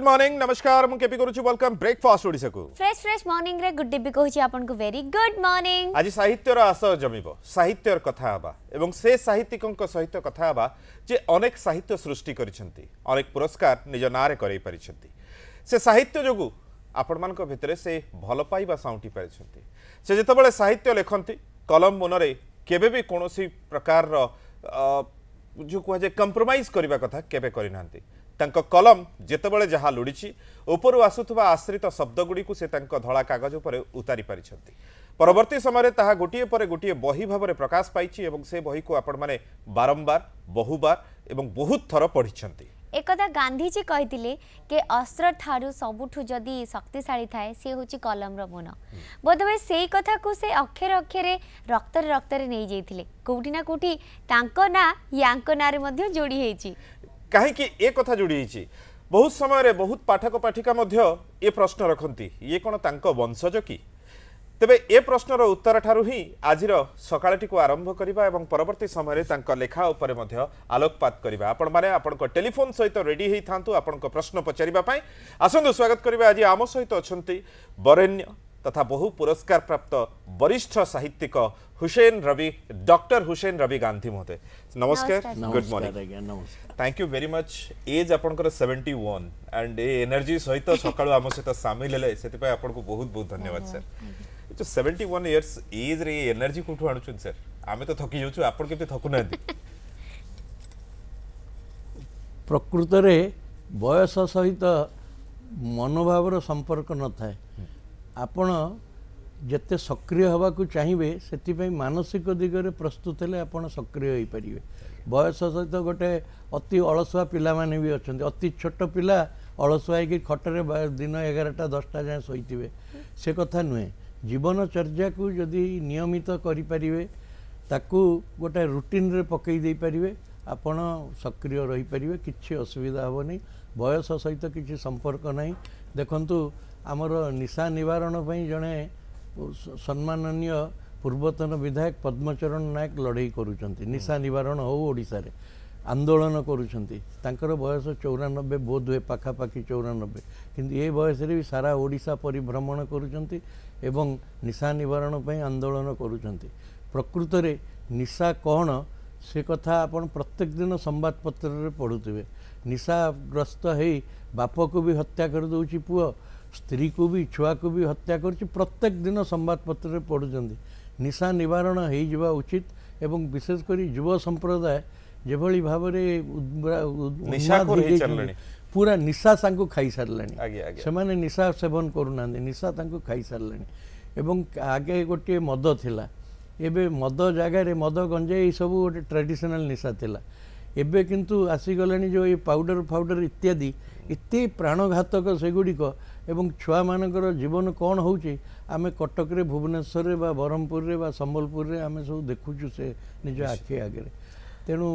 Good morning नमस्कार मु KP करूची वेलकम ब्रेकफास्ट ओडिसा को फ्रेश फ्रेश मॉर्निंग रे गुड डिबी कहूची आपन को वेरी गुड मॉर्निंग आज साहित्यर आस जमीबो साहित्यर कथा आबा एवं से साहित्यिकक सहित कथा आबा जे अनेक साहित्य सृष्टि करिसेंती अनेक पुरस्कार निज नारे करई परिसेंती से साहित्य जगु आपण मानक भितरे से भल पाइबा साउंटी परिसेंती से जते बेले साहित्य लेखंती कलम मनरे केबे भी कोनोसी प्रकार रो जो कहजे कंप्रोमाइज करबा कथा केबे करिनांती तंको कलम जेतेबेले जहाँ लुड़ी उपरू आसुवा आश्रित शब्दगुड़ी से धड़ा कागज पर उतारी पारिछंती परवर्त समय ताहा गोटे पर गोटे बही भाव में प्रकाश पाई एवं से बही को आपण माने बारंबार बहुबार एवं बहुत थर पढ़ी एकदा गांधीजी कही कि अस्त्र ठारू सबुठू जदि शक्तिशाली थाए सी हूँ कलम रोन बोधवे से कथा को से अक्षर अक्षर रक्तर रक्तर नहीं जाते कौटी ना कौटी ना या जोड़ी होती कहीं ये कथा जोड़ी बहुत समय रे बहुत पाठक पाठिका ये प्रश्न रखती ये कौन तांक वंशज कि तेबे ये प्रश्नर उत्तर ठारू ही आज सकाळटी को आरंभ करबा एवं परवर्ती समय तांक लेखा उपर मध्य आलोकपात करबा आपण माने आपनको टेलीफोन सहित रेडी हेई थांतु आपनको प्रश्न पचारिबा पई आसंतु स्वागत करबा आज आम सहित अछंती बरेण्य तथा बहु पुरस्कार प्राप्त वरिष्ठ साहित्यिक हुसैन रवि डॉक्टर हुसैन रवि गांधी महोदय नमस्कार good morning thank you very much age आपनकर 71 एंड एनर्जी सहित सकाळु आम सहित शामिल हेले सेति पय आपनको बहुत बहुत धन्यवाद सर जो 71 इयर्स एज रे एनर्जी कोठु आणुचुन सर आमे तो थकी जाउचु आपन केते थकुनांती प्रकृत रे वयस सहित मनोभाव रो संपर्क न थाए आपण जिते सक्रिय हवा को चाहिए से मानसिक दिगरे प्रस्तुत है आप सक्रिय हो पारे बयस सहित गोटे अति अलसुआ पिला माने भी अच्छा अति छोट पिला अलसुआ हो खटरे दिन 11टा 10टा जाए शोथे से कथा नुहे जीवनचर्या को जदि नियमित करें ताकू गोटे रुटीन रे पकई दे पारे आपण सक्रिय रही पारे कि असुविधा हेनी बयस सहित किसी संपर्क ना देखु आमर निशा निवारण जड़े सम्माननीय पूर्वतन विधायक पद्मचरण नायक लड़े करुँच निशा निवारण होड़शार आंदोलन करुँचर बयस 94 बोध हुए पखापाखि 94 किंतु ये बयस भी सारा ओडिशा परिभ्रमण एवं निशा निवारण आंदोलन करुँच प्रकृत रे निशा कौन से कथा आप प्रत्येक दिन संवादपत्र पढ़ुवे निशाग्रस्त हो बाप को भी हत्या कर दूची पुआ स्त्री को भी छुआ को भी हत्या कर प्रत्येक दिन संवादपत्र पढ़ुं निशा निवारण हो उचित एवं विशेषकर युवा संप्रदाय जेभली भाव पूरा निशा तांको खाई सारे से निशा सेवन करूना निशा तांको खाई सारे आगे गोटे मद थिला एबे मद जगार मद गंजे ये सब गोटे ट्रेडिशनल निशा थिला एबे किंतु आसीगलानी जो ये पाउडर फाउडर इत्यादि इत्ते प्राणघातक सेगुड़िक एवं छुआ मानकर जीवन कौन होची आमे कटक रे भुवनेश्वर रे बा ब्रह्मपुर रे बा संबलपुर रे आमे सब देखुछु से निज आखे आगे तेणु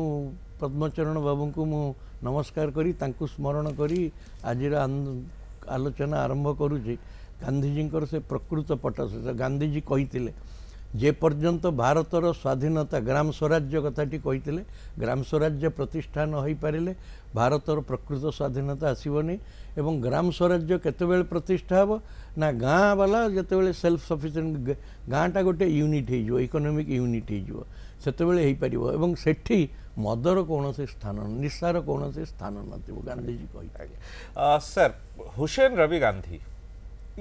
पद्मचरण बाबू को मु नमस्कार करी तांकु स्मरण करी आजिर आलोचना आरंभ करूची गांधीजींकर से प्रकृत पट से गांधीजी कही जे पर्यंत भारतर स्वाधीनता ग्राम स्वराज्य कथाटी कही ग्राम स्वराज्य प्रतिष्ठान हो पारे भारतर प्रकृत स्वाधीनता आसवनी एवं ग्राम स्वराज्य केतबेल प्रतिष्ठा हे ना गाँ वाला जिते सेल्फ सफिशिएंट गाँटा गोटे यूनिट हो इकोनॉमिक यूनिट होते पार सेठी मदर कौन स्थान निशार कौन स्थान न गांधीजी कही सर हुसैन रवि गांधी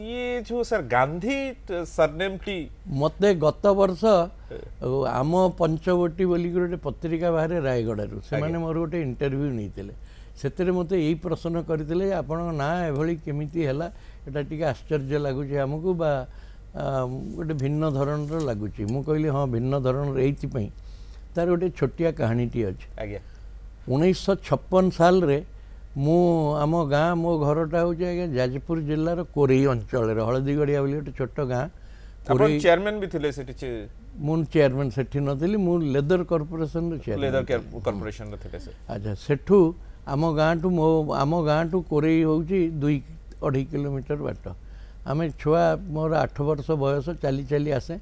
ये जो सर गांधी सरनेम टी मत गत वर्ष आम पंचवटी बोली गोटे पत्रिका बाहर रायगड़ से मोर गोटे इंटरव्यू नहीं मत यही प्रश्न करते आपण ना एभली केमिति हला एटा टिके आश्चर्य लगुच आमको बा गोटे भिन्न धरण लगुच मु कहली हाँ भिन्न धरण ये तार गोटे छोटिया कहानीटी अच्छे 1956 साल रे मु आम गाँ मो घरटा हूँ आज जाजपुर जिलार कोरई अंचल हलदीगड़िया गोटे छोट गाँ चेयरमैन भी थिले मुन चेयरमैन सेठी नथिली मु लेदर कॉर्पोरेशन कॉर्पोरेशन अच्छा सेठू आम गाँ टू मो आम गाँ टू कोरई हूँ 2.5 किलोमीटर बाट आम छुआ मोर 8 वर्ष बयस चली चली आसे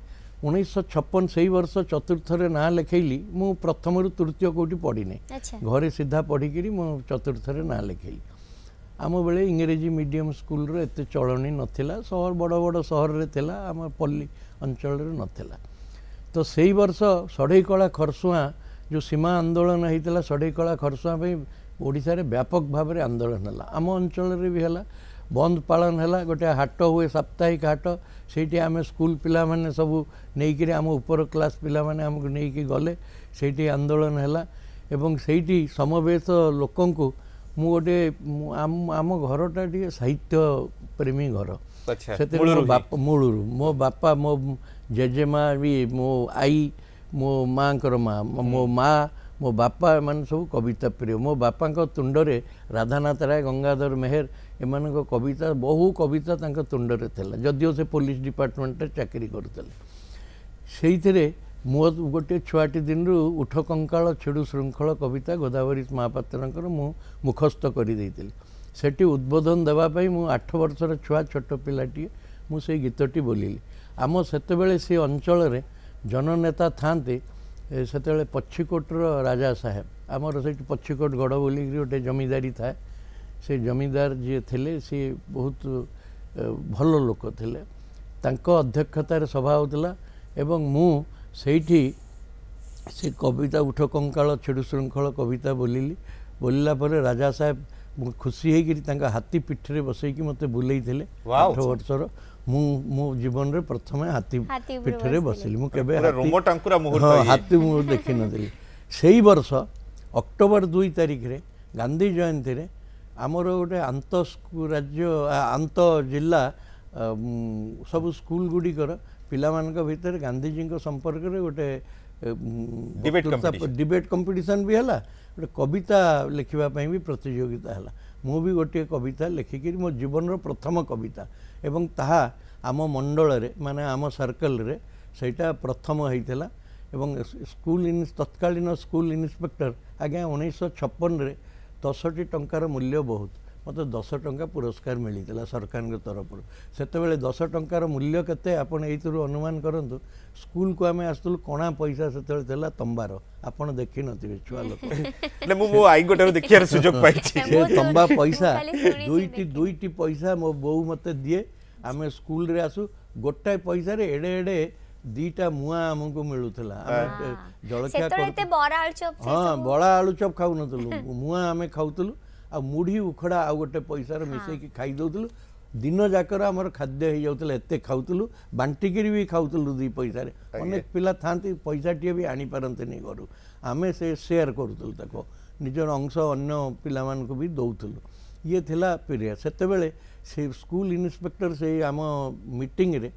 1956 से वर्ष चतुर्थ रे ना लिखेली मु प्रथम तृतीय कोटि पढ़ी नहीं घरे सीधा पढ़ी मु चतुर्थ रे ना लिखेली आम बेले इंग्रेजी मीडियम स्कूल एत चलनी नाला सहर बड़ बड़ सहर थेला आम पल्ली अंचल नाला। तो सही वर्ष सढ़ई कला खरसुआ जो सीमा आंदोलन होता सढ़ई कला खरसुआ ओडिशा रे व्यापक भाव आंदोलन है आम अंचल भी है बंद पालन है गोटे हाट हुए साप्ताहिक हाट से आम स्कूल पिला माने सबू नहीं आम उपर क्लास पिला माने हमको नहीं गले से आंदोलन है एवं से समवेत लोक मु गोटे आम घरटा टे साहित्य प्रेमी घर से मूलुरु मो बापा मो जेजेमा भी मो आई मो माँ माँ मो माँ मो बापा एम सब कविता प्रिय मो बापा तुंड रे राधानाथ राय गंगाधर मेहर एम कविता बहु कविता तुंडरे थला जदिव से पुलिस डिपार्टमेंट चाकरी करते मो गोटे छुआटी दिन रू उठ कंकाल छेड़ू श्रृंखल कविता गोदावरी महापात्रंकर मुखस्थ करी सेठी उद्बोधन देवाई मु 8 वर्षर छुआ छोट पिलाटी मुझे गीतटी बोली आम से अंचल रे जननेता थाते से पक्षिकोटर राजा साहेब आमर से पक्षिकोट गड़ बोलिक गोटे जमीदारी थाए से जमीदार जी थे सी बहुत भल लोक थे अध्यक्षतार सभा होता एवं मु से कविता उठ कंकाल छेड़ू श्रृंखल कविता बोलिली बोलला पर राजा साहेब खुशी होकर हाथी पिठी में बसई कि मत बुले 8 वर्षर मु जीवन रे प्रथम हाथी पिठी में बसिली हाथी मुहर देखी नी से वर्ष अक्टोबर 2 तारिख रे गांधी जयंती रे आमर गोटे आंत राज्य आंत जिला सब स्कूल गुड़िकर पिला मानका भीतर गांधीजी संपर्क में गोटे डिबेट कंपिटिशन भी है गोटे कविता लिखापी भी प्रतियोगिता है मुझे गोटे कविता लिखिक मो जीवन प्रथम कविता एवं ताहा आम मंडल रे माने आम सर्कल रे सेटा प्रथम होता एवं स्कूल तत्कालीन स्कूल इन्स्पेक्टर आज्ञा 1956 60 टंकार मूल्य बहुत मत 10 टंका पुरस्कार मिलता सरकार तरफ से 10 टंकार मूल्य के अनुमान करतु स्कूल को आम आसलु कणा पैसा से तंबार आप देखी नीचे छुआ लोग तंबा पैसा दुईटी पैसा मो बो मत दिए आम स्कूल आसू गोटाए पैसा एडे एडे दीटा मुआ आमको मिलूला जलखिया हाँ बड़ा आलू चप खाऊ नु मुआ आम खाऊ आ मुढ़ी उखड़ा आउ गोटे पैसार मिसेक खाई दूल दिन जाकर आमर खाद्य हो जाता एत खाऊ बांटिक भी खाऊ 2 पैसा अनेक पिला था पैसा टे भी आनी पारते नहीं घर आम से सेयार करूँ निजर अंश अन्न पिला मानक भी दौलू ये थिला पीरियड से स्कूल इन्स्पेक्टर से आम मीटिंग रे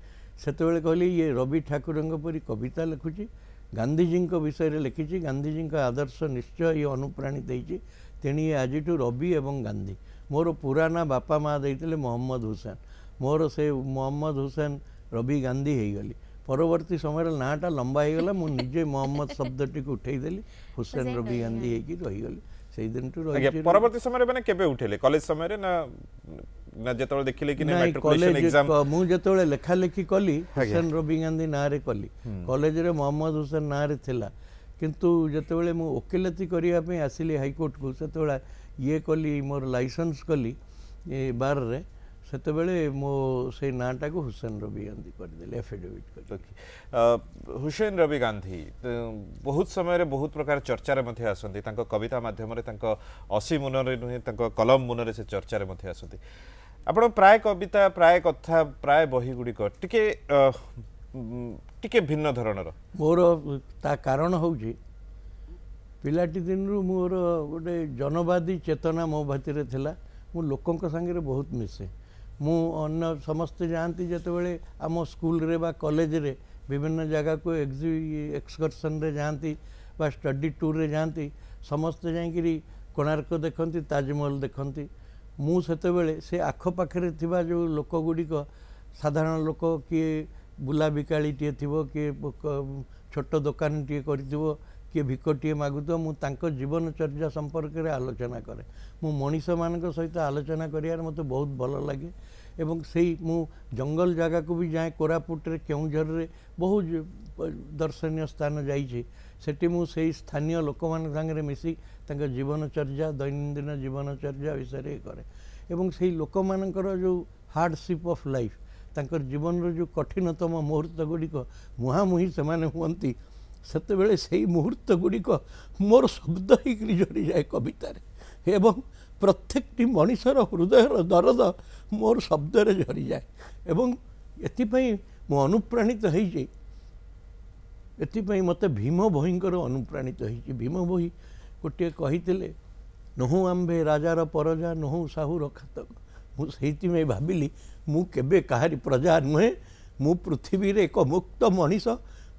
सेतबेले कहली ये रवि ठाकुरंक परी कविता लिखुची गांधीजी विषय में लिखी गांधीजी आदर्श निश्चय ये अनुप्राणित होती तेणी आज रवि एवं गांधी मोर पुराना बापा माँ देते मोहम्मद हुसैन मोर से मोहम्मद हुसैन रवि गांधी होगली परवर्ती समय नाटा लंबा होगा मुझे मोहम्मद शब्दटी को उठेदेली हुसैन रवि गांधी होगली से दिन परवर्ती समय मैंने केबे उठेले कॉलेज समय रे ना ना जतले देखिले कि ना मैट्रिकुलेशन एग्जाम मु जतले लेखा लेखी कली हुसैन रवि गांधी ना रे कली कॉलेज रे मोहम्मद हुसैन ना रे थिला किंतु जतले मु वकिलती करिया पे आसिले हाई कोर्ट को सेतबेला ये कली मोर लाइसेंस कली ए बार रे सेतबेले मो से नाटा को हुसैन रवि गांधी कर देले एफिडेविट कर हुसैन रवि गांधी बहुत समय रे बहुत प्रकार चर्चा रे मथे आसंती तांको कविता माध्यम रे तांको असी मुन रे नुहे तांको कलम मुन रे से चर्चा रे मथे आसंती आपण प्राय कविता प्राय कथा प्राय बही गुड़िक टिके टिके भिन्न धरणर मोर ता कारण होउची पिलाटी दिन रु मोर गोटे जनवादी चेतना मो भाती रे थिला मु लोकंक संगे बहुत मिसे मु अन्य समस्ते जानती जतबेले आम स्कूल रे बा कॉलेज रे विभिन्न जगह को एक्सकर्सन रे जानती बा स्टडी टूर रे जानती समस्ते जाई कोणार्क देखती ताजमहल देखती मु सेतबेले से आखपाखे थिबा जो लोक गुड़िक साधारण लोक किए बुला बिकाली टे थिबो किए छोट दुकान टे करथिबो किए भिक टे मागुथिबो मु तांको जीवनचर्या संपर्क रे आलोचना करे मु मनीष मानक सहित आलोचना करियार मते बहुत भल लागे एवं सेई मु जंगल जगह को भी जाए कोरापुट रे केउंझर रे बहुत दर्शनीय स्थान जाइछि सेठी मु सेई स्थानीय लोक मान संगे मिसी जीवनचर्या दैनंदिन जीवनचर्या विषय करे एवं से लोक मानकर जो हार्डशिप ऑफ लाइफ तांकर जीवन जो कठिनतम मुहूर्त गुड़िक मुहांमुही से हमें सेतबेले से मुहूर्त गुड़िक मोर शब्द ही जोड़ी जाए कवितार एवं प्रत्येक मनिषर हृदय दरद मोर शब्द झरी जाए एवं ये अनुप्राणित होई ये मत भीम बहींकर अनुप्राणित होई भीम बही गोटे कही नहु आम्भे राजार परजा नहु साहूर खातक मुझे भाविली मुझे कहारी प्रजा नुहे मु पृथ्वी एक मुक्त मनीष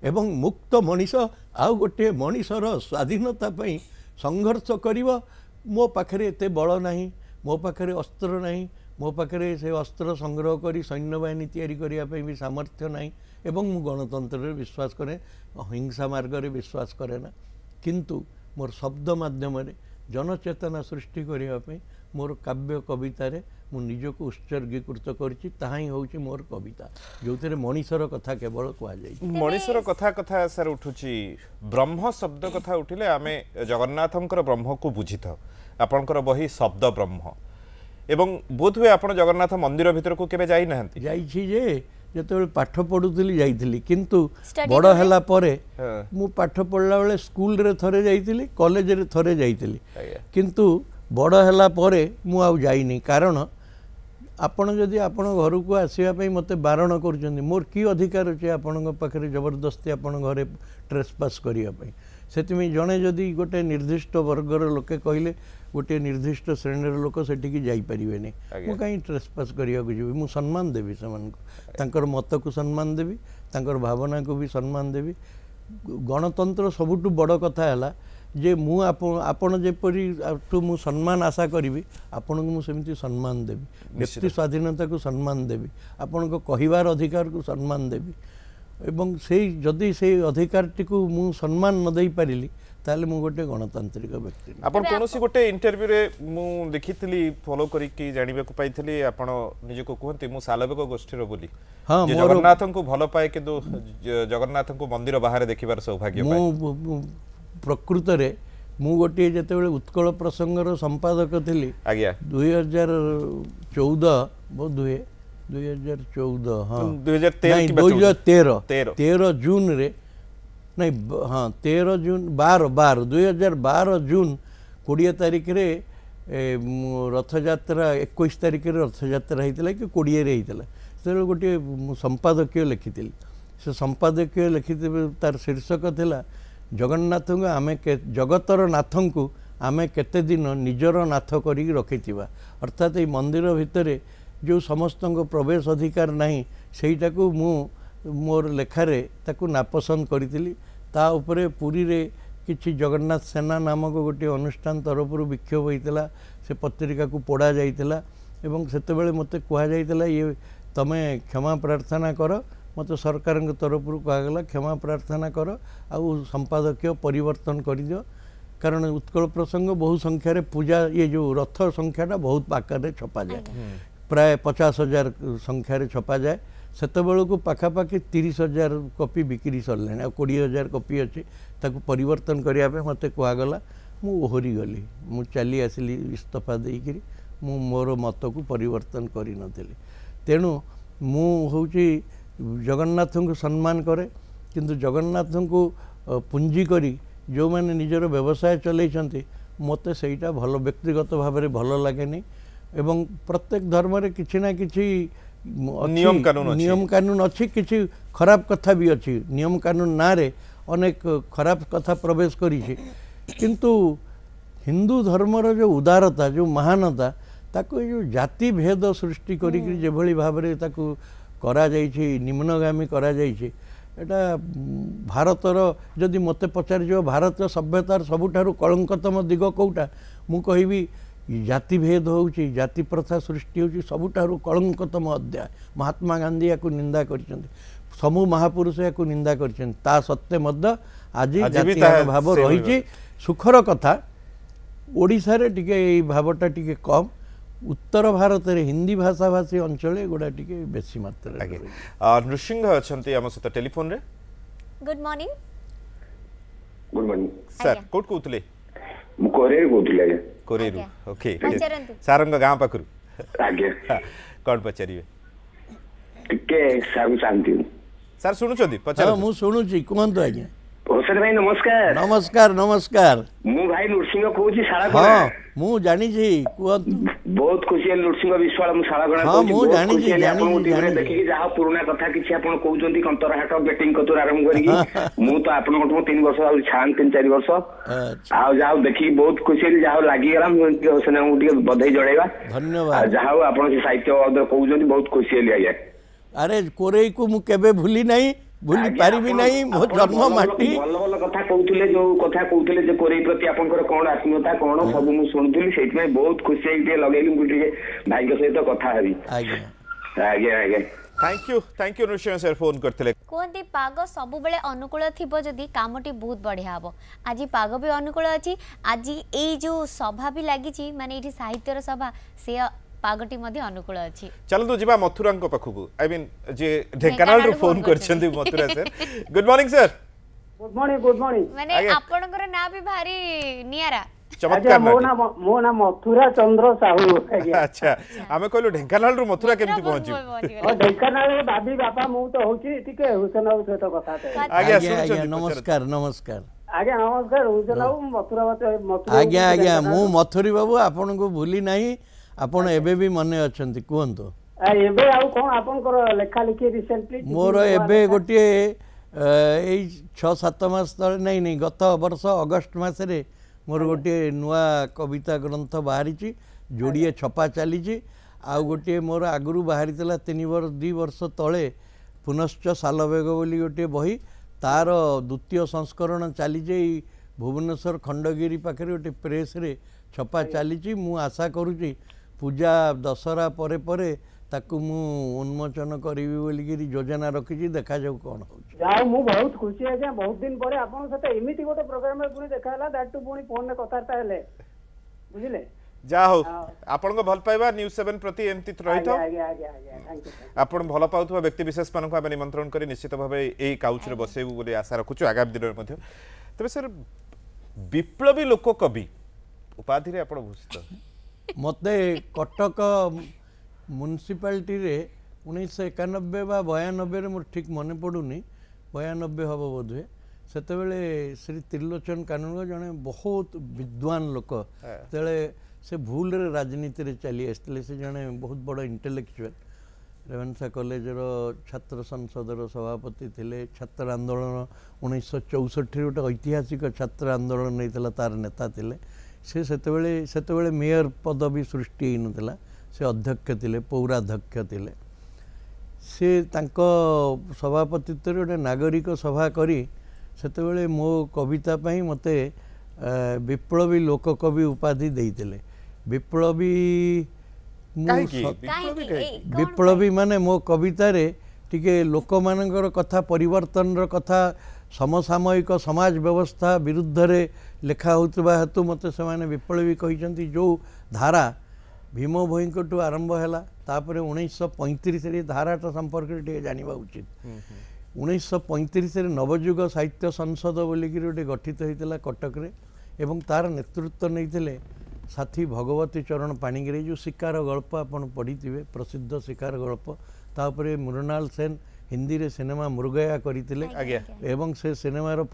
एवं मुक्त मनीष आउ गोटे मनीषर स्वाधीनता संघर्ष कर मो पाखे एत बल ना मो पाखे अस्त्र ना मो पाखे से अस्त्र संग्रह कर सैन्य बाहिनी तैयारी भी सामर्थ्य ना एवं मु गणतंत्र विश्वास करे अहिंसा मार्ग रे विश्वास करे ना किंतु मोर शब्द माध्यम जनचेतना सृष्टि करने मोर काव्य कविता मु निजक उत्सर्गीकृत करोर मोर कविता जो मनीषर कथा केवल कह मनीषर कथा कथा सर उठुची ब्रह्म शब्द कथा उठिले आमे जगन्नाथंकर ब्रह्म को बुझी था आपणकर बही शब्द ब्रह्म एवं बोध हुए आप जगन्नाथ मंदिर भितर को केबे जाई नहंती जाईछि जे जतबेले पाठ पढ़ुली जाइली किंतु बड़ हैला परे मु पाठ पढ़ला बेले स्कूल रे थरे जाइली कॉलेज रे थरे जाइली किंतु बड़ हैला परे मु आउ जाइनी कारण आपण जदि आपण घर को आसीबा पई मते बारण करूछन मोर की अधिकार अछि आपण पाखरे जबरदस्ती आपण घरे ट्रेस पास करिया पई सेतिमे जणे जदि गोटे निर्दिष्ट वर्गर लोके कहिले गोटे निर्दिष्ट श्रेणीर लोक सेठिकी जाई परिबेनी मु काई ट्रेस पास करिया को जेबी मु सम्मान देबी समानको तांकर मत को सम्मान देबी तांकर भावना को भी सम्मान देबी गणतंत्र सबुटु बड़ कथा हैला जे मु आपण जेपरी टू मु सम्मान आशा करी आपण को सेमती सम्मान देवी व्यक्ति स्वाधीनता को सम्मान देवी आपण को कहिवार अधिकार को सम्मान देवी एवं से जदि से अधिकार टी को मु सम्मान न दे पारिली ताले मु गोटे गणतांत्रिक व्यक्ति आपण कोनोसी गोटे इंटरव्यू रे मु देखितली फॉलो करी कि जानिबे को पाइथली आपण निज को कहंती मु सालबे को गोष्ठी रो बोली हां जगन्नाथन को भलो पाए के दो जगन्नाथन को मंदिर बाहर देखिबार सौभाग्य पाए प्रकृत रे मु गोटे जेतेबेले उत्कल प्रसंगर संपादक थिली आज्ञा 2014 बोध हुए 2014 हां 2013 की 2013 जून रे नहीं हां 13 जून 2012 जून 20 तारिख रे रथ यात्रा 21 तारिख रे रथ यात्रा हेतिला कि 20 रे हेतिला से गोटे संपादकीय लिखितिली से संपादकीय लिखिते तार शीर्षक थिला जगन्नाथ को आमे जगतर नाथ को आमे केते दिन निजर नाथ करी रखिथिबा अर्थात ये मंदिर भितरे जो समस्त प्रवेश अधिकार नहीं सेटा को मु मोर लेखारे ताकू नापसंद करी ता उपरे पुरी रे किछि जगन्नाथ सेना नामक गोटे अनुष्ठान तरफ विक्षोभ होता से पत्रिका को पोड़ा जाइतिला एवं सेतेबेले मते कहा जाइतिला ये तमे क्षमा प्रार्थना कर मत सरकार तरफ कहगला क्षमा प्रार्थना कर आउ संपादकीय परिवर्तन कर दियो कारण उत्कल प्रसंग बहु संख्यार पूजा ये जो रथ संख्याटा बहुत आकार छपा जाए प्राय 50,000 संख्यार छपा जाए सेतबेलू पाखापाखि 30,000 कॉपी बिक्री सरला आ 20,000 कॉपी अच्छे ताकू परिवर्तन करने मत कहगला मु ओहरी गली मु चली आसली इस्तफा देकर मु मोर मत को परिवर्तन करी नथिली तेणु मु होउची जगन्नाथ को सम्मान करे किंतु जगन्नाथ को पुंजी करी जो मैंने निजर व्यवसाय चलते मत से भल व्यक्तिगत भाव में भल लगे एवं प्रत्येक धर्म रे किसी ना किसी नियम कानून अच्छी किसी खराब कथा भी अच्छी नियम कानून ना रे अनेक खराब कथा प्रवेश करी किंतु हिंदू धर्म रो जो उदारता जो महानता ताको जो जाति भेद सृष्टि करी जेभली भाव रे ताको करा निम्नगामी करा एटा भारतर जदि मत पचार भारत सभ्यतार सबुठारु कलंकतम दिग कौटा मु कहबी जातिभेद होउची जाति प्रथा सृष्टि होउची सबुठारु कलंकतम अध्याय महात्मा गांधी याकु निंदा करिसेंती समू महापुरुष याकु निंदा करिसेंती ता सत्ते मध्य आज जाति भाव रहिची सुखर कथा ओडिसा रे टिके ए भावटा टिके कम उत्तर भारत रे हिंदी भाषा भाषी अंचल गुडा टिके बेसी मात्रा लगे नृसिंह अछंती हम सता टेलीफोन रे गुड मॉर्निंग सर कोट कोतले मु कोरेर कोतले कोरेर ओके सारंग गांव पाकरू आज्ञा कौन पचारिवे टिके सब शांति सर सुनुछोदी पचार मु सुनुची कोन आज्ञा होसन भाई नमस्कार नमस्कार नमस्कार मु भाई नरसिंह कहूची सारा कोना हां मु जानि छी को बहुत खुशी है नरसिंह विश्वाल मु सारा कोना हां मु जानि छी जानि देखि जहा पुराना कथा किछि आपण कहू जोंदी कंतराहाट बेटिंग कतुर आरंभ करी मु तो आपण को 3 वर्ष आ छान 3-4 वर्ष आ जाओ देखि बहुत खुशी है जाओ लागि गेला होसन मु टिके बधाई जड़ेबा धन्यवाद जाओ आपण से साहित्य और कहू जोंदी बहुत खुशी है आया अरे कोरे को मु केबे भूली नहीं भूली पारी भी नहीं मो जन्म माटी भलो भलो कथा कहूतिले जो कथा कहूतिले जे कोरे प्रति आपनकर कोन आत्मीयता कोन सब मु सुनतिली सेठ में बहुत खुशी हे लगेली गुटी के भाई के सहित कथा हबी आज्ञा आज्ञा आज्ञा thank you Nrusingha sir phone करथिले कोनती पाग सब बेले अनुकूल थिबो जदी कामटी बहुत बढ़िया हबो आज पाग भी अनुकूल अछि आज एई जो सभा भी लागि छि माने एठी साहित्य रो सभा से पागटी मध्ये अनुकूल अछि चलो तो जिबा मथुरा को पखुबु आई मीन जे ढेंकानाल रो फोन करछंदी मथुरा सर गुड मॉर्निंग माने आपन कर ना भी भारी नियारा चमत्कार मो ना मथुरा चंद्र साहू अच्छा हमें कहलो ढेंकानाल रो मथुरा केमति पहुंची ओ ढेंकानाल बाबी बापा मु तो होची ठीके हुसनाव से तो कथा आगे नमस्कार नमस्कार आगे नमस्कार हुसनाव मथुरा आगे आगे मु मथुरी बाबू आपन को भूली नहीं आपण एबे भी मने अछंती कोहंतो एबे आ कोन आपण को लेखा लिखी रिसेंटली मोर एबे गोटे ए 6-7 मास तले नै नै गत वर्ष अगस्त मास रे मोर गोटे नुवा कविता ग्रंथ बाहरी छि जोडिए छपा चली छि आ गोटे मोर आगुरु बाहरी तला 2 वर्ष तले पुनश्च सालवेग बोली गोटे बही तार द्वितीय संस्करण चली जे भुवनेश्वर खंडगिरी पाखरे गोटे प्रेस रे छपा चली छि मु आशा करू छि पूजा दशहरा परे परे ताकु मु उन्मोचन करिवि बोली कि योजना रखिछि देखा जाउ कोन हो जाउ मु बहुत खुशी है जे बहुत दिन परे आपन साथे एमिति गोटे प्रोग्राम रे पुनी देखाला दाटू पुनी फोन रे कथारता हेले बुझिले जाओ आपन को भल पाइबा न्यूज़ 7 प्रति एमति रहितो थैंक यू आपन भल पाउथवा व्यक्ति विशेष मानक हम निमंत्रण करी निश्चित भाबे एई काउच रे बसेबु बोली आशा रखुछु आगामी दिन रे मध्ये तबे सर विप्लवी लोक कवि उपाधि रे आपन भूषित मत कटक म्यूनिशिपालिटी 1991 बा 92 मोर ठीक मन पड़ूनी 92 हम बोधे सेतबेले श्री त्रिलोचन कानूनगो जने बहुत विद्वान लोक तेले से भूल रे राजनीति रे चली आसले से जने बहुत बड़ा इंटेलेक्चुअल रेवंसा कॉलेज रो छात्र संसद रो सभापति थिले छात्र आंदोलन 1964 गोटे ऐतिहासिक छात्र आंदोलन होता तार नेता थिले से मेयर पदवी सृष्टि होता से अध्यक्ष थे पौराध्यक्ष थे से सभापतित्व गोटे नागरिक सभा करी से मो कविता मत विप्लवी लोक कवि उपाधि देते विप्लवी विप्लवी माने मो कविता रे टिके लोक मान कथा परिवर्तन रो कथा समसामयिक समाज व्यवस्था विरुद्ध रे लेखा होतबा हेतु मते से विप्लवी कहिसंती जो धारा भीम भोई को आरंभ हैला तापर 1935 रे धाराटा संपर्क जानवा उचित 1935 रे नवयुग साहित्य संसद बोलिक गोटे गठित होता कटक रे एवं तार नेतृत्व नहीं साथी भगवती चरण पाणिग्राही जो शिकार गल्प आपन पढ़ी थे प्रसिद्ध शिकार गल्प तापर मृणाल सेन हिंदी रे सिनेमा मृगया करथिले एवं से सिनेमा रो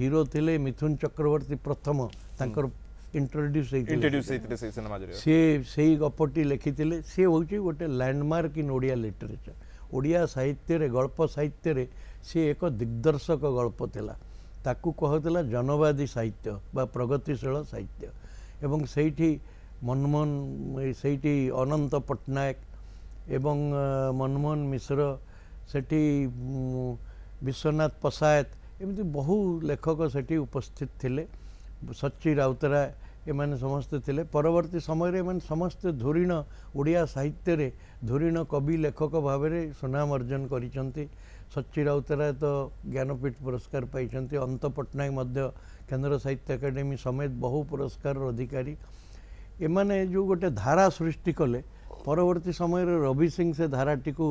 हीरो थिले मिथुन चक्रवर्ती प्रथम तांकर इंट्रोड्यूस हेतिले से सिनेमा जरिया से गपटी लेखिथिले से होची गोटे landmark in Odia literature Odia साहित्य रे गल्प साहित्य रे से एक दिग्दर्शक गल्प थिला ताकू कहतला जनवादी साहित्य बा प्रगतिशील साहित्य एवं सेठी मनमोहन सेठी अनंत पटनायक एवं मनमोहन मिश्र सेठी विश्वनाथ पसायत एमती बहु लेखक सेठी उपस्थित थिले सच्ची राउतराय एमाने समस्ते थिले परवर्ती समय एमाने समस्ते धुरीण ओडिया साहित्य रे धुरीण कवि लेखक भाव में सुनाम अर्जन करिसेंती सच्ची राउतराय तो ज्ञानपीठ पुरस्कार पाइसेंती अंत पटनायक मध्य केंद्र साहित्य अकाडेमी समेत बहु पुरस्कार अधिकारी एमाने जो गोटे धारा सृष्टि कले परवर्ती समय रवि सिंह से धाराटी को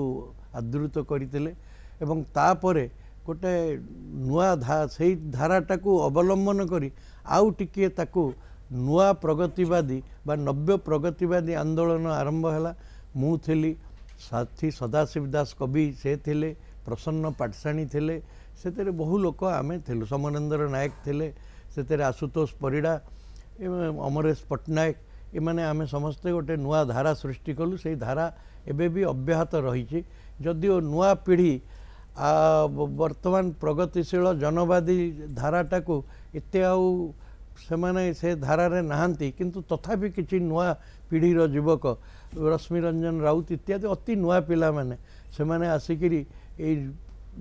आदृत करते एवं तापरे गोटे नुआ धाराटा को अवलंबन करी आउ टिके ताकू नुआ प्रगतिवादी बा नव्य प्रगतिवादी आंदोलन आरंभ है। मुझी साथी सदाशिव दास कवि से थिले, प्रसन्न पाटसाणी थिले, से बहु लोक आमे थिलु, समानंदर नायक थिले, से आशुतोष परिड़ा, अमरेश पटनायक, इमाने आमे समस्ते गोटे नुआ धारा सृष्टि कलु। से धारा एबे भी अव्याहत रही। जदिओ नुआ पीढ़ी वर्तमान प्रगतिशील जनवादी धाराटा को एत से धारा नहांती, किंतु तथापि किछि नुआ पीढ़ीर युवक रश्मि रंजन राउत इत्यादि अति नुआ पिला माने सेमाने आसिकरी ए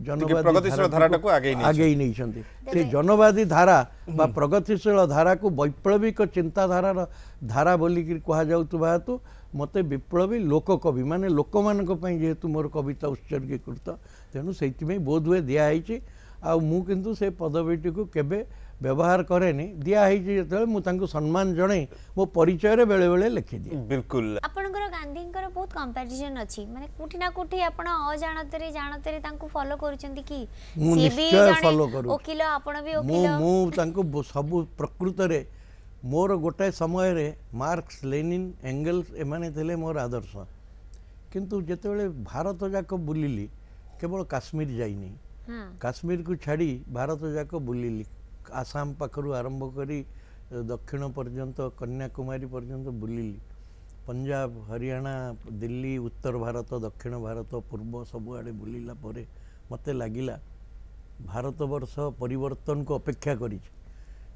जनवादी धारा को आगे नहीं छंती। से जनवादी धारा बा प्रगतिशील धारा को वैप्लविक चिंताधारा धारा बोली कहा जाउतुबा हेतु मते विप्लवी लोक कवि माने लोक मानक पई जेहेतु मोर कविता उत्सर्गीकृत, तेणु से बोध हुए दिखाई। आ मु किंतु से पदवीटी को केबे व्यवहार करेनी, दिखाई जो मुझे सम्मान जड़े मो परिचय बेले बेले लिखी दिए। बिल्कुल आपंकर गांधी बहुत कंपैरिजन अच्छी, माने कोठी ना कोठी आपण अजाणतरे जानतरे तांको फॉलो करूचंती की से भी फॉलो करू वकील आपण भी वकील। मु तांको सब प्रकृत रे मोर गोटे समय रे मार्क्स लेनिन एंगल्स एमाने थेले मोर आदर्श, किंतु जेतेबेले भारत जाक बुलिली केवल काश्मीर जाइनी, काश्मीर को छाड़ी भारत जाक बुलिली, आसाम पाखु आरंभ करी दक्षिण पर्यंत कन्याकुमारी पर्यंत बुलिली, पंजाब हरियाणा दिल्ली उत्तर भारत दक्षिण भारत पूर्व सबुआड़े बुलिला परे मते लागिला भारतवर्ष परिवर्तन को अपेक्षा करिछ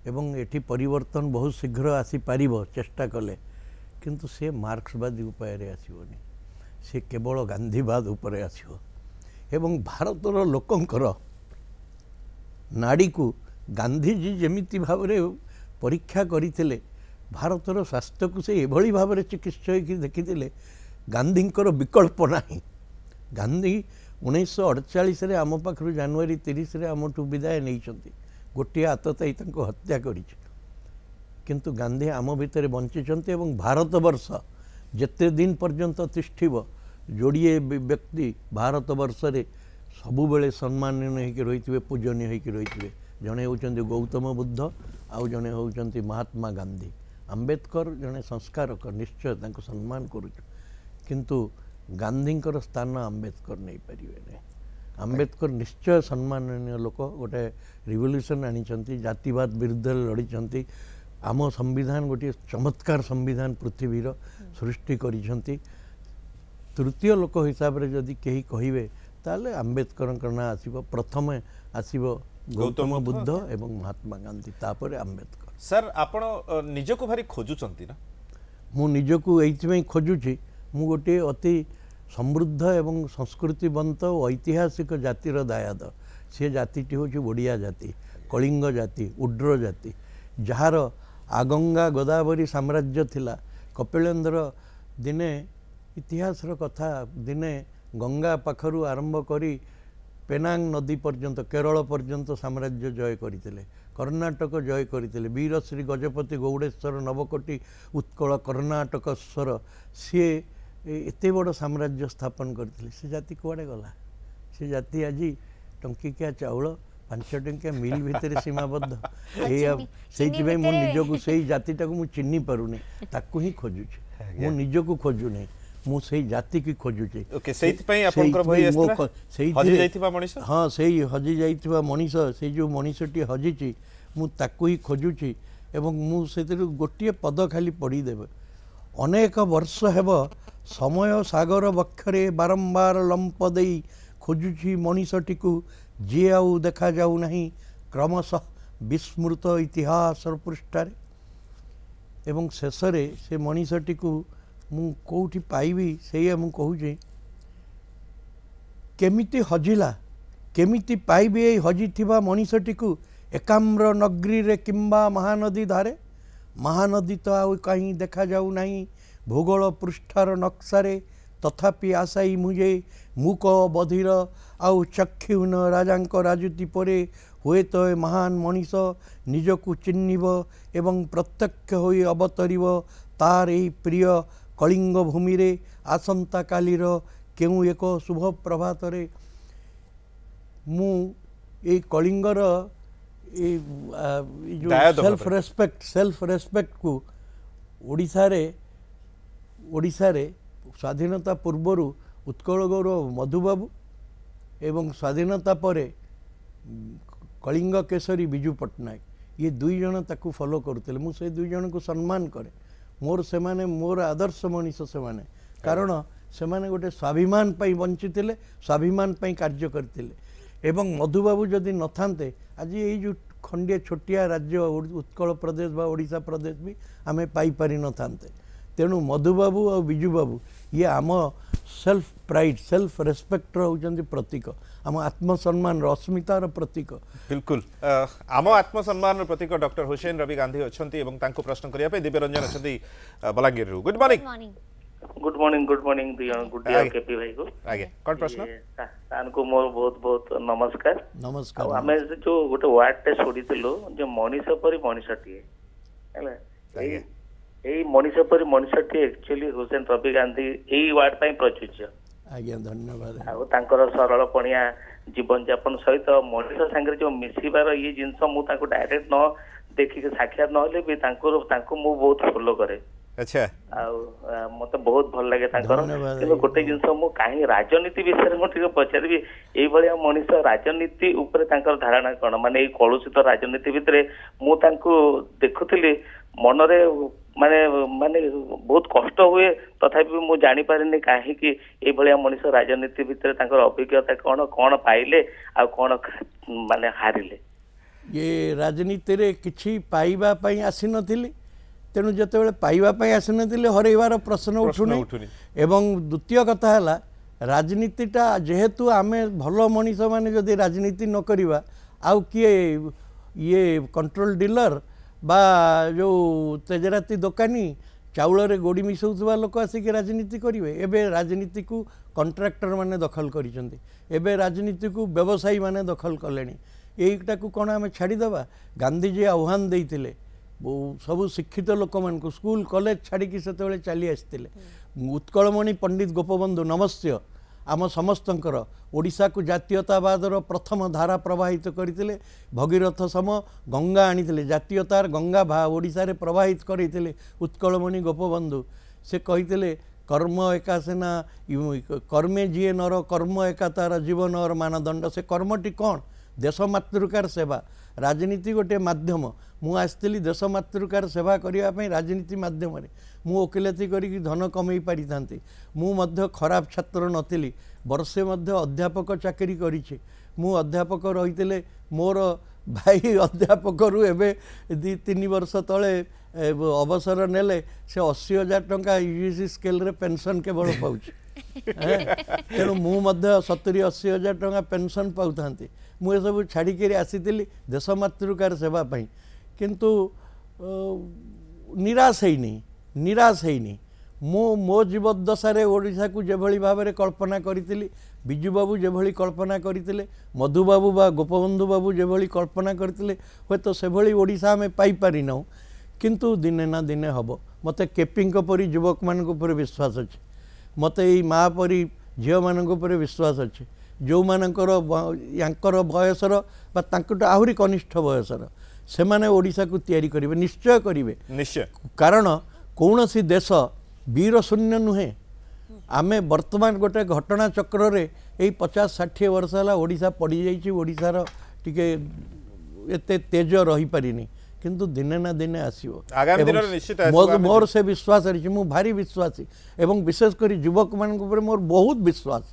एवं एठी परिवर्तन बहुत शीघ्र आसी पारिबो चेष्टा कले, किंतु से मार्क्सवादी उपाय रे आसीबोनी, से केवल गांधीवाद उपरे आसीबो एवं भारतर लोकंकर नाड़ी को गांधीजी जमीति भाव परीक्षा करें, भारतर स्वास्थ्य को से एभली भाव चिकित्सक देखी गांधी विकल्प ना। गांधी 1948 आम पाखु जनवरी 30 आम ठू विदाय नहीं, गोटे आततायी हत्या कर, किंतु गांधी आम भितर बंचिंट। भारतवर्ष जिते दिन पर्यंत तिष्ठिब जोड़िए व्यक्ति भारतवर्ष में सबुबले सम्मानित होकर रही थे, पूजनीय होकर रही थे। जड़े होती गौतम बुद्ध, आउ जड़े होती महात्मा गांधी, आम्बेडकर जड़े संस्कारक निश्चय तांको सम्मान करूचु, किंतु गांधी स्थान आम्बेडकर नहीं पारे। आम्बेडकर निश्चय सम्माननीय लोक, गोटे रिवोल्यूशन आनी, जातिवाद विरुद्ध लड़ी, आम संविधान गोटे चमत्कार संविधान पृथ्वीर सृष्टि करिसेंती। तृतीय लोक हिसाब से जदि कहीं कहे ताले आम्बेडकर ना आसीबो, प्रथम आसीबो गौतम बुद्ध एवं महात्मा गांधी, तापर आम्बेडकर। सर आपण निजको भारी खोजुचंती ना? मु निजको एइथिमे खोजुची, मु गोटे अति समृद्ध एवं संस्कृतिवंत ऐतिहासिक जातिर दायाद। से जातिटी होची ओडिया जाति, कलिंग जाति, उड्र जाति, जार आगंगा गोदावरी साम्राज्य थिला। कपिलेन्द्र दिने इतिहास कथा दिने गंगा पाखरु आरंभ करी पेनांग नदी पर्यंत केरल पर्यंत साम्राज्य जय करते, कर्णाटक जय करते। वीर श्री गजपति गौड़ेश्वर नवकोटि उत्कल कर्णाटकेश्वर सी एते बड़ साम्राज्य स्थापन करते। से जाति कुआड़े गला? से जाति आज टंकिकिया चाउल 5 टंकिया मिल भीतर सीमाबद्ध। ये मो निजक से जातिटा को चिन्ह पारुनी, ताकू ही खोजुची। मो निजक खोजु नहीं, मु से जाति की खोजुचे। ओके, सेहित पई आपनकर भई एस्त्रा हजि जाइथिबा मनीष। हां, सेही हजि जाइथिबा मनीष, से जो मनीषटी हजिची मु ताकू ही खोजुची। एवं मु सेतिरु गोटिए पद खाली पढ़ी देबे। अनेक वर्ष हेब समय सागर बक्षरे बारंबार लंप देई खोजुची मनीषटी को, जे आउ देखा जाउ नाही क्रमशः विस्मृत इतिहास पृष्ठारे। एवं शेषरे से मनीषटी को मु कोठी पाइबी से कहूँ केमिति हजिला, केमिति पाइबी ए हजिथिबा मनीषटी को एकाम्र नगरी रे किंबा महानदी धारे। महानदी तो आ कहीं देखा जाऊ नहीं भूगोल पृष्ठार नक्शारे, तथापि आशाई मुझे मूक बधिर आउ चक्षुन राजांक राजुति परे हुए तो महान मनीष निजकु चिन्हिब एवं प्रत्यक्ष होई अवतरिब तार एही प्रिय कलिंग भूमि रे। आसंता कालीर केउ एक शुभ प्रभात रे मु ए कलिंगर सेल्फ रेस्पेक्ट को ओडिशा रे स्वाधीनता पूर्वर उत्कल गौरव मधु बाबू एवं स्वाधीनता पर कलिंग केसरी बिजू पटनायक ये दुई जन ताकू फॉलो करते मुझे दुई जन को सम्मान करे मोर से माने मोर आदर्श मनीष से माने कारण से माने गोटे स्वाभिमान वंचित स्वाभिमान कार्य करते एवं मधु बाबू जदि न थाते आज ये जो खंडिया छोटिया राज्य उत्कल प्रदेश बा ओडिशा प्रदेश भी आम पाईपारी न थाते तेणु मधु बाबू और बिजू बाबू ये आम सेल्फ प्राइड सेल्फ रेस्पेक्ट होउचंदी प्रतीक आम आत्मसम्मान अस्मितार प्रतीक बिल्कुल आम आत्मसम्मान प्रतीक डॉक्टर हुसैन रवि गांधी अछंती एवं तांको प्रश्न करिया पे दिव्यरंजन अछंती बलांगीर रु गुड मॉर्निंग दिया गुड डे केपी भाई को आगे कोन प्रश्न तान को मोर बहुत बहुत नमस्कार आमे जो गोटे वर्ड टे सोडीतिलो जे मनीष परि मनीषटी हैला ए मनीष पर मनीषटी एक्चुअली हुसैन रवि गांधी एई वार्ड पई प्रचुज्य आज्ञा धन्यवाद आ तांकर सरल पणिया जीवन यापन सहित मनीष संगे जो मिसिबार ये जिंस मु ताको डायरेक्ट न देखि के साक्षात नहले भी तांकर तांको मु बहुत फॉलो करे अच्छा आ मत बहुत भल लागे तांकर किबो गोटे जिंस मु काहे राजनीति विषय में ठीक पचारबी एई भलिया मनीष राजनीति ऊपर तांकर धारणा कोन माने एई कलुषित राजनीति भितरे मु तांको देखुतिले मनरे माने माने बहुत कष्ट हुए तथापि मु जानी पारिनी काहे कि ए भलिया मनीष राजनीति भितर तांकर अभिज्ञता कोन कोन पाइले आ कोन माने हारिले ये राजनीति रे किछि पाइबा पई आसिन थिले तेनु जते बेले पाइबा पई आसिन थिले हरैवार प्रश्न उठुनी एवं द्वितीय कथा हला राजनीतिटा जेहेतु आमे भलो मनीष माने जदी राजनीति न करिवा आउ किए ये कंट्रोल डीलर बा जो तेजराती दुकानी चाउल रे गोड़ी मिसाउवा लोक आसिक राजनीति करेंगे एवं राजनीति को कंट्राक्टर माने दखल करें राजनीति को व्यवसायी माने दखल कले यहीटा को कौन आम छाड़ीदे गांधीजी आह्वान देते सबू शिक्षित लोक मान स्कूल कॉलेज छाड़ी से चली आसते उत्कलमणि पंडित गोपबंधु नमस्य आम समस्तर ओडिशा को जातीयतावाद प्रथम धारा प्रवाहित करते भगीरथ सम गंगा आनी जातीयतार गंगा भा ओडिशा रे प्रवाहित करते उत्कलमणि गोपबंधु से कही कर्म एका सेना कर्मे जीए नर कर्म एका तार जीवन और मानदंड से कर्मटी कौन देश मातृकार सेवा राजनीति गोटे मध्यम मु आसती देश मातृकार सेवा करने राजनीति मध्यम मु ओकिलाती करी धन कमे पारि था मु खराब छात्र नी बर्षे अध्यापक चाकरी करी मु अध्यापक रही मोर भाई अध्यापक रु एबे 2-3 वर्ष तले अवसर नेले से 80,000 टंका यूजीसी स्केल रे पेंशन केवल पाउछ तेणु मु 70-80,000 टंका पेंशन पाता मुझे सब छाड़िकी आसती देश मातृकार सेवाई किंतु निराश हैनी मो जीवद्दशारे ओडिशा को जेभली भाव में कल्पना करी बिजू बाबू जेभली कल्पना करी मधु बाबू बा गोपबंधु बाबू जेभली कल्पना करी हे तो से भली ओडिशा में पाई पारि नाउ किंतु दिने ना दिने हबो मते केपिंग परी युवक मानक ऊपर विश्वास अछि मते एई माँ परी झियो मानक ऊपर विश्वास अछि जो मानकर यांकर बयसर बा तांकटा आहुरी कनिष्ठ बयसर से माने ओडिशा को तैयारी करिवे निश्चय करिवे निश्चय कारण कौनसी देश वीर शून्य नुहे आमे वर्तमान गोटे घटना चक्र रे 50-60 वर्ष होला ओडिशा पड़ी जाइछि ओडिशार टिके एते तेज रही पारिनी किंतु दिने ना दिने आसीबो आगामी दिन रे निश्चित आसीबो मोर से विश्वास अछि मु भारी विश्वासी एवं विशेष करी युवक मानक ऊपर मोर बहुत विश्वास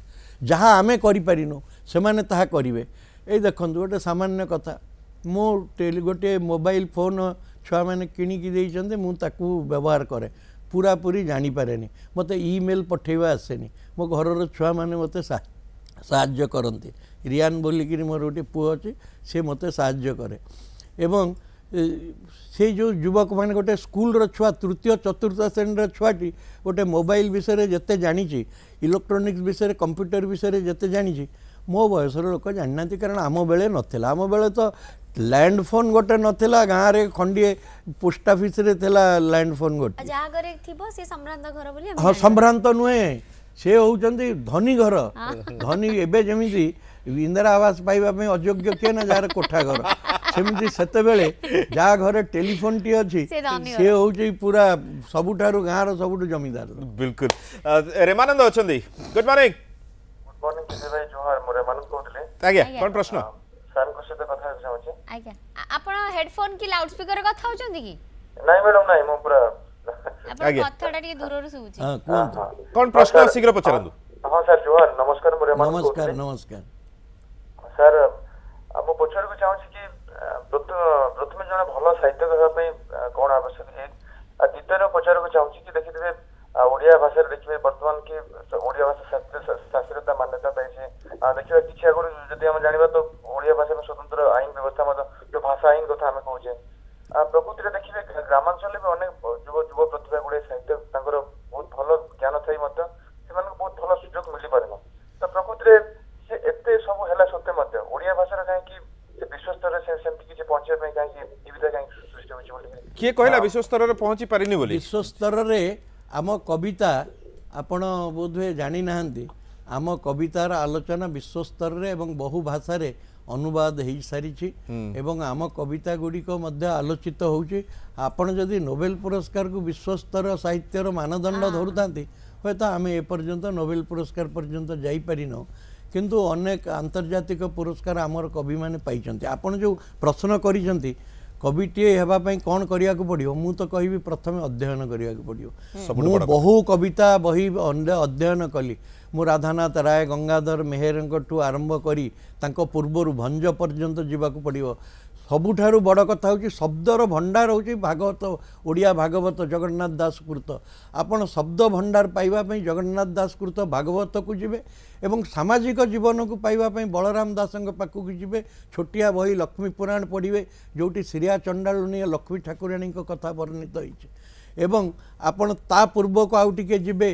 जहाँ आमे करि पारिनो से माने ताहा करिवे ए देखंतु गोटे सामान्य कथा मो गोटे मोबाइल फोन छुआ मैंने किणिकी मुझे व्यवहार कै पूरा पूरी जानी पारे नहीं मत ईमेल पठेवा आसेनी मो घर छुआ मैंने मत साहाय्य करती रियान बोलिकी मोर गोटे पुआ अच्छे सी मत साहाय्य करे एवं से जो युवक मैंने गोटे स्कूल छुआ 3य-4र्थ श्रेणी छुआटी गोटे मोबाइल विषय में जिते जानी इलेक्ट्रोनिक्स विषय कंप्यूटर विषय में जिते जानी मो बयसर लोक जानी ना कारण आम बेले ना आम बेले तो लैंड फोन गोटे नाला गाँव में खंडे पोस्ट ऑफिस रे थेला लैंड फोन गोटे हाँ संभ्रांत नुहे से होती धनी घर धनी एवं जमी इंदिरा आवास पाइबा अयोग्य किए ना जार कोठा घर सेमती सेत बेले जहाँ घर टेलीफोन टी अच्छी सी हूँ पूरा सबुठ गाँव सबुठ जमीदार बिल्कुल रेमानंद अच्छा गुड मॉर्निंग कौन प्रश्न सर को सहित कथा चाहूछि आज्ञा आपण हेडफोन की लाउड स्पीकर कथा होचंदी की नाही मैडम नाही मो पूरा आपण कथाडा रे दूर रे सुउछि हां कोन कोन प्रश्न शीघ्र पचरंदु हां सर जोहार नमस्कार मोरे मान नमस्कार नमस्कार सर हम पूछर को चाहूछि कि प्रथम जण भलो साहित्य कथा पे कोन आवश्यक है आ द्वितीय पूछर को चाहूछि कि देखिबे ओडिया भाषा देखिबे वर्तमान के ओडिया भाषा शास्त्रता मान्यता पाइछि देखिबा किछा गुरु जदि हम जानिबा तो ओडिया भाषा में स्वतंत्र आईन व्यवस्था में जो भाषा आईन कथा हम कहउछे प्रकृति रे देखिबे ग्रामांचल में अनेक युव प्रतिभा गुडे साहित्य तांकर बहुत भलो ज्ञान थई मत सेमान को बहुत भलो सुयोग मिलि पारेना तो प्रकृति रे से एते सब हैला सत्य मत ओडिया भाषा रे काहे कि से विश्व स्तर रे सेमति किछे पहुँचे पे काहे कि जीविता काहे सृष्टि होछि बोले के कहला विश्व स्तर रे पहुँची पारिनी बोले विश्व स्तर रे आम कविता आपण बोधे जानी नहांती आम कवितार आलोचना विश्व स्तर रे एवं बहु भाषा रे अनुवाद हो सारी एवं आम कविता गुड़िक आलोचित होउछि आपण जदि नोबेल पुरस्कार को विश्व स्तर साहित्यर मानदंड धरुतांती हे तो आम एपर्यंत नोबेल पुरस्कार पर्यंत जाई परिनो किंतु अनेक आंतर्जातिक पुरस्कार आमर कवि माने पाइछंती आपण जो प्रश्न करिसंती कविटे होगापाई कौन करने को पड़ो मु तो कहि प्रथम अध्ययन करने को पड़ो मु बहु कविता बही अध्ययन कली मु राधानाथ राय गंगाधर मेहर आरंभ करी तांको पूर्वर भंज पर्यंत जीवाक पड़ो सबुठारु बड़ कथा हूँ शब्दर भंडार हूँ भागवत ओडिया भागवत जगन्नाथ दास कृत आपण शब्द भंडार पाइबापी जगन्नाथ दास कृत भागवत को जीवे एवं सामाजिक जीवन को पाइबापी बलराम दास पाखक जीवे छोटिया बही लक्ष्मी पुराण पढ़े जोटी श्रीया चंडालुणी लक्ष्मी ठाकुराणी कथा वर्णित होती आपण ता पूर्व को आउट जीवे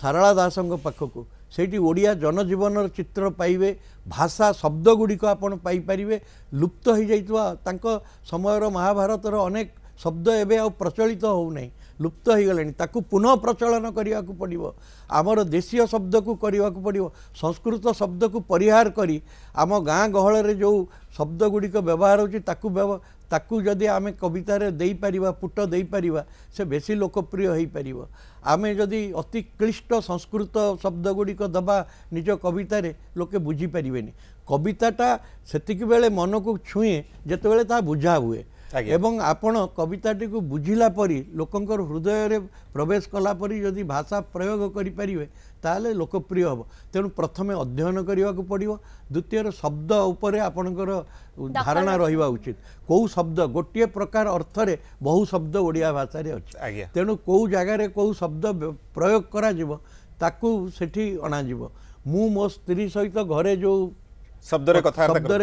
सारला दास पाखक सेठी ओडिया जनजीवन चित्र पाइबे भाषा शब्द गुड़िक आपण पाइपारे लुप्त हो जाता समयर महाभारत अनेक शब्द एवं आउ प्रचलित होना लुप्त हो गले पुनः प्रचलन करने को पड़ो आमर देशीय शब्द को करने को पड़ो संस्कृत शब्द को परिहार करी आम गाँ गहल जो शब्द गुड़िक व्यवहार होती जदि आम कविता दे पारिबा पुट दे पारिबा से बेसी लोकप्रिय हो पार आम जदि अति क्लिष्ट संस्कृत शब्द गुड़िक दबा निज कविता लोके बुझीपारे कविताटा सेतिक बेले मन को छुएँ जिते बेले ता बुझा हुए एवं आपण कविताटी को बुझिला परी लोकंकर हृदय रे प्रवेश कला परी यदि भाषा प्रयोग करि परिवे ताले लोकप्रिय हम तेणु प्रथम अध्ययन करने को पड़ो द्वितीय शब्द उपर आपणकर धारणा रहा उचित कौ शब्द गोटे प्रकार अर्थरे बहु शब्द ओडिया भाषा रे अछि तेणु कौ जगार कौ शब्द प्रयोग करा जीवो ताकू सेठी अणा जीवो मु मो स्त्री सहित घरे जो शब्द रे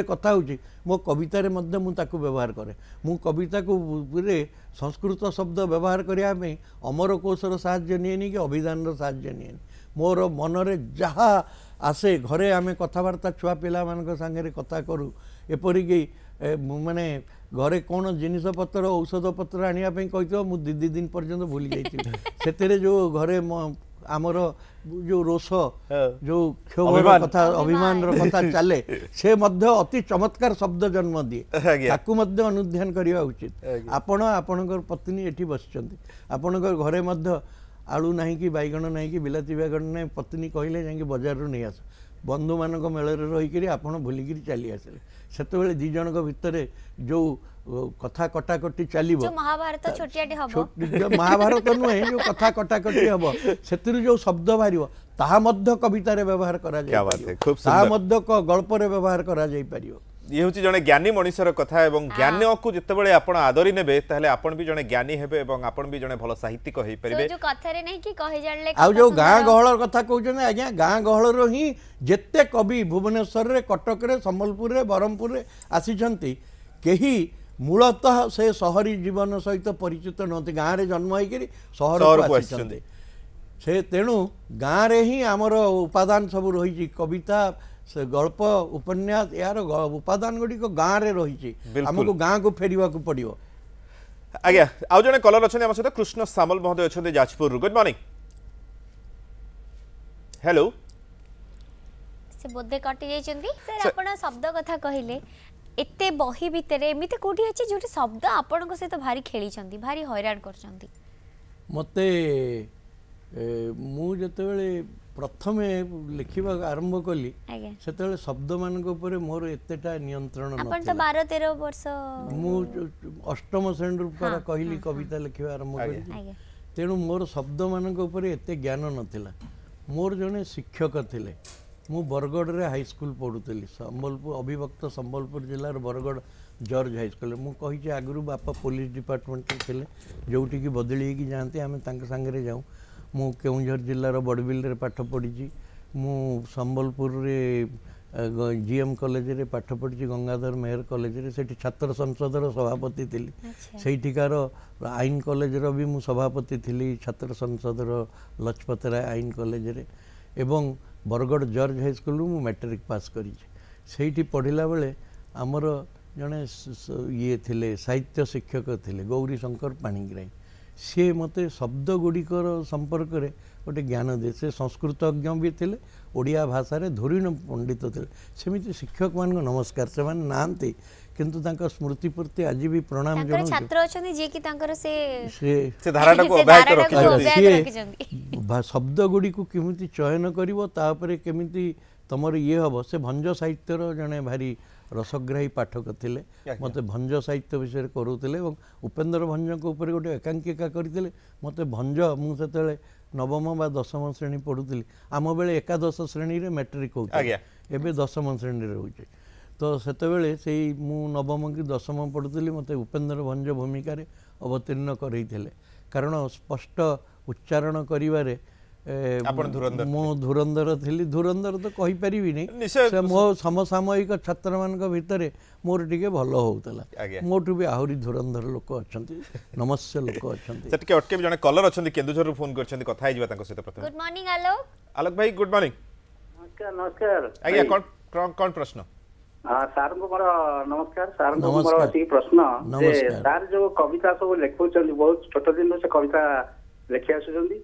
कथा होची मो कविता रे मध्य मु ताकू व्यवहार करे मु कविता को पूरे संस्कृत शब्द व्यवहार करिया में अमर कोशर साहाय्य नियनी कि अभिधान रो साहाय्य नियनी मोर मन रे जहा आसे घरे आमे कथबार्ता छुआ पिला मान संगे कथा करूँ एपरिक माने घरे कौन जिनिष पत्र औषध पत्र आनिया पे कहितो मु दीदी दिन पर्यंत भूली जाइथि सेतेरे जो घरे आमर जो रोष जो क्षोभ कथा अभिमान कथा चले से मध्य अति चमत्कार शब्द जन्म दिए ताकू मध्य अनुध्यान करने उचित आपण आपणकर पत्नी एठी बसचंती आपणकर घरे मध्य आलू नाही कि बैगण नाही कि बिलाती बैगण नाही पत्नी कहले जाके बाजार रु नहीं आस बंधु मान मेल रहीकि आप भूलिकी चली आसिले से दिजन भितर जो कथा कटाकटी चलो महाभारत नुहे जो कथा कटाकटी हम से जो शब्द बाहर ताहा कविता व्यवहार कर गल्प व्यवहार कर ये हूँ जड़े ज्ञानी मनीषर कथा एवं ज्ञान को जिते बड़े आप आदरी ने आपण भी जड़े ज्ञानी हे आपण भी जड़े भल साहित्यिक हो पारे जो कथा नहीं कि कहि जानले आ जो गाँ गहल कथा कहते हैं आज्ञा गाँ गहल ही जिते कवि भुवनेश्वर रे कटक रे संबलपुर रे ब्रह्मपुर रे आसीचंती केही मूलतः से सहरी जीवन सहित परिचित नहति गाँ रे जन्म होकर सहर को आसीचंती से तेणु गाँ रे ही आमर उपादान सब रही कविता से गल्प उपन्यास यार उपादान गुड़िक गाँव में रही आमको गाँव को फेरवा को पड़ो आज्ञा आज जड़े कलर अच्छा आम सहित कृष्ण सामल महोदय अच्छा जाजपुर गुड मॉर्निंग हेलो से बोधे कटि जाइछन्ती सर आपण शब्द कथा कहले एते बही भितर एमती कौटी अच्छे जो शब्द आपण सहित भारी खेली भारी हैरान कर मत मुझे प्रथम लिखा आरंभ कली से शब्द मानक मोर एतटा नियंत्रण तो 12-13 वर्ष अष्टम श्रेणी कहली कविता लिखा आरंभ कली तेणु मोर शब्द मानक एते ज्ञान नाला मोर जड़े शिक्षक थे मु बरगढ़ रे हाईस्कल पढ़ुली संबलपुर अभिभक्त संबलपुर जिलार बरगढ़ जर्ज हाईस्कल मुझे आगुरी बापा पुलिस डिपार्टमेंट थे जोटि की बदली की जाती आम सांगे जाऊँ मु केउझर जिलार बड़बिल रे पाठ पढ़ी मु संबलपुर रे जीएम कॉलेज रे पाठ पढ़ी गंगाधर मेहर कॉलेज रे सेठी छात्र संसद रो सभापति थी सेठिकार आईन कॉलेज रो भी मु सभापति थी छात्र संसद रो लजपत राय आईन कॉलेज रे एवं बरगढ़ जर्ज हाईस्कल मु मैट्रिक पास करी पढ़ला बेले आमर जड़े ये थे साहित्य शिक्षक थे गौरी शंकर पाणिग्राही सी मत शब्द गुड़िकर संपर्क में गोटे ज्ञान दिए से संस्कृतज्ञ भी थे ओडिया भाषा धुरीण पंडित थे सेमती शिक्षक मान नमस्कार से माने नांती किंतु तांका स्मृति प्रति आज भी प्रणाम जन छात्र जे की तांकर से धारा को अभ्यास शब्द गुड़ी को केमिति चयन करिवो तापरे केमिति तमर ये हबो से भंज साहित्यर जने भारी रसग्राही पाठक थे मत भंज साहित्य विषय करूले और उपेन्द्र भंज को ऊपर गोटे एकांकिका करते मत भंज मुझे नवम व दशम श्रेणी पढ़ुली आम बेले एकादश श्रेणी में मैट्रिक होता एवं दशम श्रेणी में होचे तो से नवम कि दशम पढ़ुली मत उपेन्द्र भंज भूमिका अवतीर्ण करई कारण स्पष्ट उच्चारण कर मो धुरंधर थी धुरंधर तो कही पारि नहीं मो समसामयिक छात्र मान भितर मोर टे भल होता मोटू भी आहरी धुरंधर लोक अच्छा नमस्य लोक अच्छा अटके जन कलर अच्छा केन्दुझर फोन कर कथा गुड मॉर्निंग आलोक आलोक भाई गुड मॉर्निंग नमस्कार नमस्कार कौन प्रश्न सार को मोर नमस्कार सार को मोर ठीक प्रश्न सार जो कविता सब लिखुछन बहुत छोट दिन से कविता लिखि आसुछन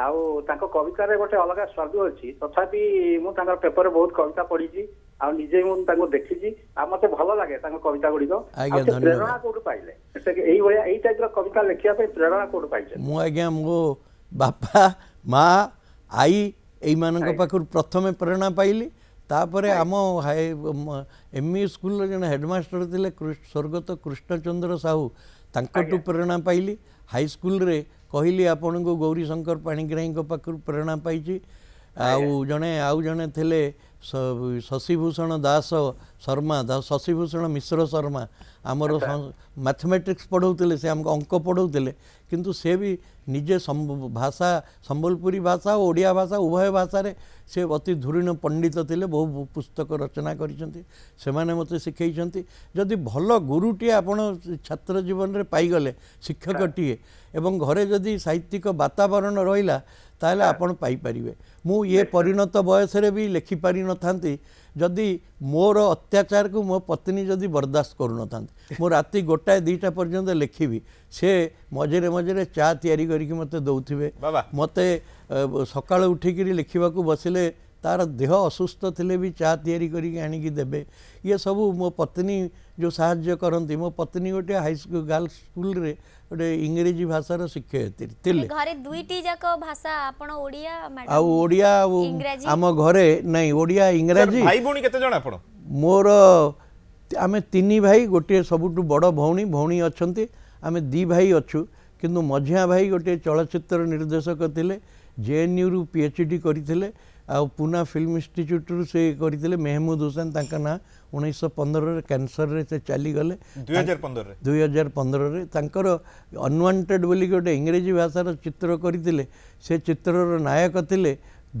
आउ तांको कविता रे गोटे अलग स्वर्ग अच्छी तथापि मु तांकर पेपर बहुत कविता पढ़ी आउ निजे मु तांको देखी आ मते भल लगे तांको कविता गुडी को प्रेरणा कोठु पाइले एई भलिया एई टाइप रो कविता लेखिया पे प्रेरणा कोठु पाइले मु आज्ञा मो बापा मा आई एई मानक पाखुर प्रथम प्रेरणा पाइली तापरे आम एमई स्कूल जन हेडमास्टर थिले स्वर्गत कृष्णचंद्र साहू तांको प्रेरणा पाइली हाई स्कूल रे कहली आपण को गौरी शंकर पाणिग्राही पाखु प्रेरणा पाई आउ जड़े थे शशिभूषण दास शर्मा शशिभूषण मिश्र शर्मा आमर मैथमेटिक्स पढ़ाते से आमको अंक पढ़ाते किंतु से भी निजे भाषा संबलपुरी भाषा और ओडिया भाषा उभय भाषा से अति धुरीण पंडित थे बहु पुस्तक रचना करने मत शिखे जदि भल गुरुटे आपण छात्र जीवन में पाईगले शिक्षकटीए एवं घरे जदि साहित्यिक वातावरण रहा ताले आपण पाई परिवे मु ये परिणत बयस रे भी लेखि पारि न थांती जदि मोर अत्याचार को मो पत्नी जदि बर्दाश्त करू न थांती मो राति गोटाए दीटा पर्यंत लेखिबी से मजेरे मजेरे चा तैयारी करिकि मते दउथिबे मते सकाळ उठिकि लेखिबाकू बसिले तार देह असुस्थ थिले भी चा तैयारी करिकि आनिकि देबे ये सब मो पत्नी जो साहाय्य करती मो पत्नी गोटे हाई स्कूल गर्ल्स स्कूल रे गोटे इंग्रेजी भाषार शिक्षयित्री थिले घरे दुईटी जाक भाषा आपण ओडिया मैडम आ ओडिया आम घरे नहीं ओडिया इंग्रेजी भाई भौणी केते जण आपण मोर आमे तीन भाई गोटे सबुटु बड़ भौणी भौणी अछंती आमे दी भाई अछु किंतु मझिया भाई गोटे चलचित्र निर्देशक थिले जेएनयू रु पीएचडी करथिले आ पुना फिल्म इंस्टीट्यूट रु से करथिले महमूद हुसैन तांका ना 1915 कैंसर रे से चली गले 2015 रे तांकर अनवांटेड बोली गोटे इंग्रेजी भाषार चित्र करथिले से चित्रर नायक थिले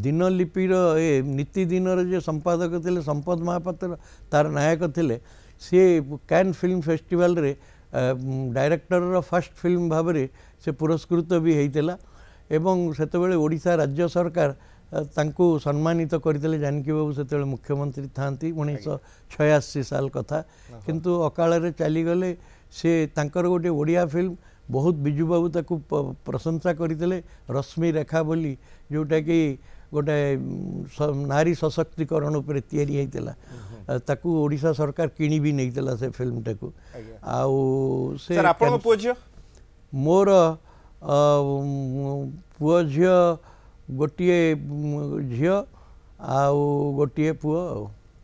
दिनलिपिर ए नीति दिनर जे संपादक थिले संपत महापात्र तार नायक थिले से कैन फिल्म फेस्टिवल रे डायरेक्टर फर्स्ट फिल्म भाव में से पुरस्कृत भी होता एवं सेत ओडिशा राज्य सरकार तांकू सम्मानित करते जानकी बाबू से मुख्यमंत्री था 1986 साल कथा किंतु अकाल चलीगले से तांकर गोटे ओडिया फिल्म बहुत बिजू बाबू ताकू प्रशंसा करते रश्मि रेखा बोली जोटा कि गोटे नारी सशक्तिकरण उपर तैयारी ताकू ओडिशा सरकार किणी भी नहींला से फिल्म टाक आउ पुओ झियो मोर पुओ झियो गोटे झियो आउ गोटे पुओ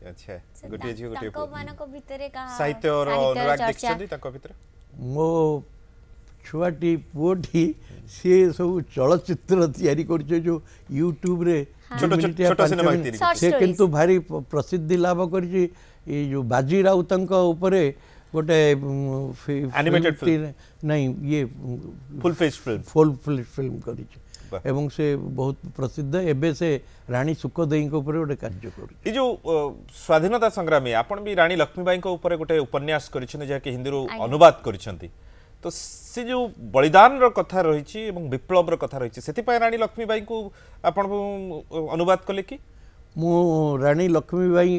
अच्छा गोटे झियो गोटे पुओ मानको भितरे का साहित्य और अनुराग देखछन ताको भितर मो छुआटी पुओटी सी सब चलचित्र तैयारी करछे जो यूट्यूब रे छोटो छोटो सिनेमा तैयारी से किंतु भारी प्रसिद्धि लाभ करछि ए जो बाजी राउतंक ऊपर गोटे एनिमेटेड फिल्म नहीं ये फुल फेज फिल्म करछि एवं से बहुत प्रसिद्ध एबे से रानी सुखदेई को ऊपर गोटे कार्य कर जो स्वाधीनता संग्रामी आपण भी रानी लक्ष्मीबाई को ऊपर गोटे उपन्यास करिसन जे कि हिंदी रो अनुवाद करिसंती तो से जो बलिदान रो कथा रहिछि एवं विप्लव रो कथा रहिछि सेति पय रानी लक्ष्मीबाई को आपण अनुवाद कले कि मु रानी लक्ष्मीबाई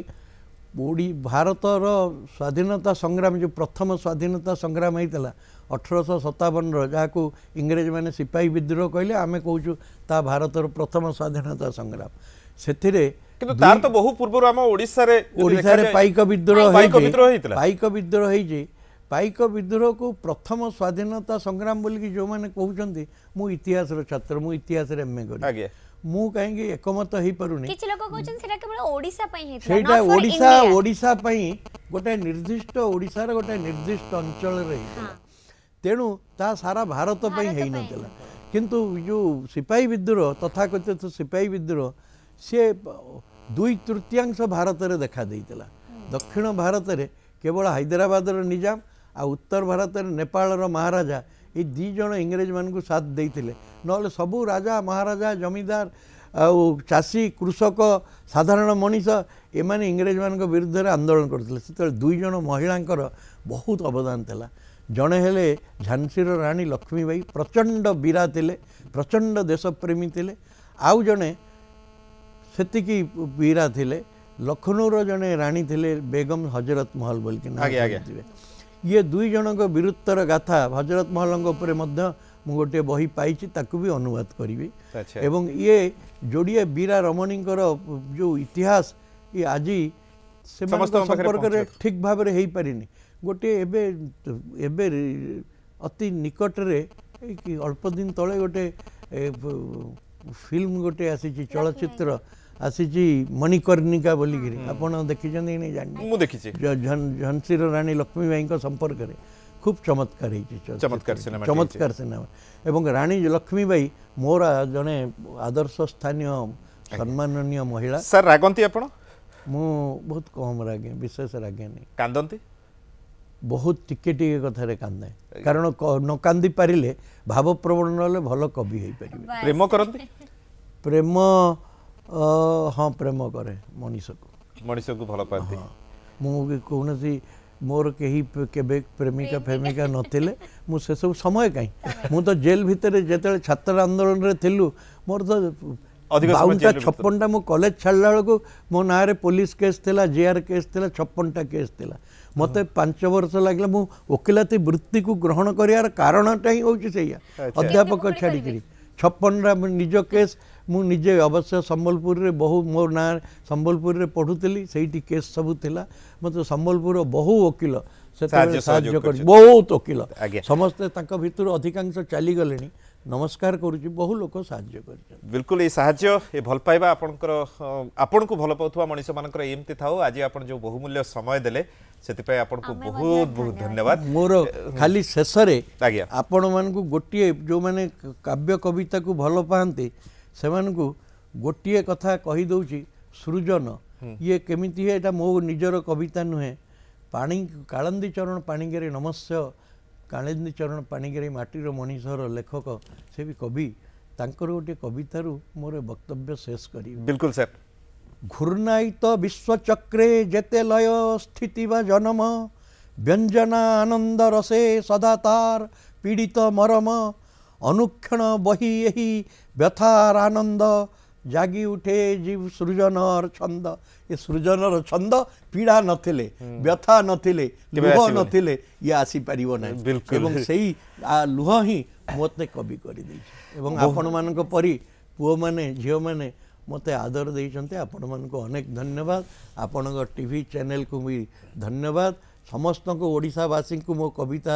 ओडी भारत रो स्वाधीनता संग्राम जो प्रथम स्वाधीनता संग्राम हेतला 1857 जहाँ इंग्रेज मैंने सिपाही विद्रोह कहले आम कहूँ ता भारत प्रथम स्वाधीनता संग्राम से तार तो बहु पूर्व आम ओडिशा रे पाइक विद्रोह होई पाइक विद्रोह को प्रथम स्वाधीनता संग्राम बोल कि जो मैंने कहते मु इतिहास छात्र मु इतिहास एमए कर मु कहीं एकमत हो पारे ओडिशा गोटे निर्दिष्ट ओडिशार गोटे निर्दिष्ट अंचल तेणु ता सारा भारत है ना किंतु जो सिपाही विद्रोह तथाकथित सिपाही विद्रोह से 2/3 भारत में देखा देता दक्षिण भारत में केवल हैदराबाद निजाम आ उत्तर भारत में नेपाल महाराजा ये दीज इंग्रेज मानू साथ देते न सबू राजा महाराजा जमीदार आउ चाषी कृषक साधारण मनीष एम इंग्रेज मान विरुद्ध आंदोलन करते दुईज महिला बहुत अवदान था जड़े हेले झांसीर रानी लक्ष्मीबाई प्रचंड वीरा थिले प्रचंड देशप्रेमी थिले आउ जड़े सेतिकी वीरा थिले लखनऊ जड़े रानी थिले बेगम हजरत महल बोल के नाम ये दुई जन वीरत्वर गाथा हजरत महल मु गोटे बही पाई भी अनुवाद करी एवं ये जोड़िए वीरा रमणी जो इतिहास ये आज से संपर्क ठीक भाव में हो पारि गोटे एबे अति निकट रे अल्प दिन तले गोटे फिल्म गोटे आसी चलचित्र आसी मणिकर्णिका बोलिकी आपड़ देखी झांसीर रानी लक्ष्मीबाई संपर्क में खूब चमत्कार सिनेमा एवं रानी लक्ष्मीबाई मोर जड़े आदर्श स्थानीय सम्माननीय महिला सर रागंती आपड़ मु बहुत कम रागे विशेष रागे नहीं कांदंती बहुत टिके कथार कांदे कारण न कांदी पारे भावप्रवण ना भल कवि हो पारे प्रेम करती प्रेम हाँ प्रेम करे मनीष को भल पाती हाँ मुझे कौन सी मोर कहीं के प्रेमिका फेमिका नथिले मुझे सब समय कहीं मु तो जेल भितर जिते छात्र आंदोलन रे थिलु मोर तो 52-56 मो कॉलेज छाड़ा बेलू मो ना पुलिस केस थिला जेआर केस थिला 56 केस थिला मत 5 वर्ष लगला मु वकिलाती वृत्ति को ग्रहण करार कारणटा ही होची सेया अध्यापक छाड़ी करी 56 निज केस मु निजे अवश्य संबलपुर रे बहु मोर ना संबलपुर रे पढुतली सेठी केस सब थिला मत संबलपुर बहु वकिल से साहाय्य कर बहुत वकिल समस्त तांका भितर अधिकांश चली गलेनी नमस्कार करुच्ची बहु लोक साहाय्य कर बिल्कुल ये साहाय्य ये भल पाइबा आपण को भल पाउथवा मनुष्य मानकर एमती थाओ आज आपण जो बहुमूल्य समय देले सेतिपय आपण को बहुत बहुत धन्यवाद मोर खाली शेष रे आपण मान को गोटिए जो माने काव्य कविता को भल पाते से मान को गोटिए कथा कहि दउची सृजन ये केमिति है एटा मो निजर कविता नुहे पाणी कालंदी चरण पाणिग्राही नमस्कार कालिंदी चरण पाणिग्राही माटीर मनीषर लेखक से भी कवि तांकर गोटे कवितार मोर वक्तव्य शेष करी बिल्कुल सर घूर्णायित विश्वचक्रे जेते लय स्थिति व जन्म व्यंजना आनंद रसे सदातार पीड़ित मरम अनुक्षण बही यही व्यथार आनंद जागी उठे जीव सृजनर छंद ये सृजनर छंद पीड़ा नथिले व्यथा नथिले लुह नथिले ये आसी परिवो ना एवं सही लुह ही मोते कवि करी दै एवं आपन मानक परी पुओ माने झियो माने मते आदर देइछन्ते आपण मानको अनेक धन्यवाद। आपणक टीवी चैनल को भी धन्यवाद। समस्त को ओडिशावासी को मो कविता